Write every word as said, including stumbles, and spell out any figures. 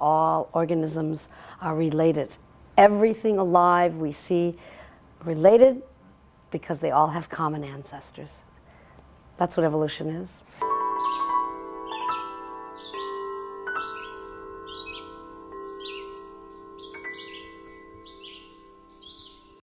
all organisms are related. Everything alive we see related because they all have common ancestors. That's what evolution is.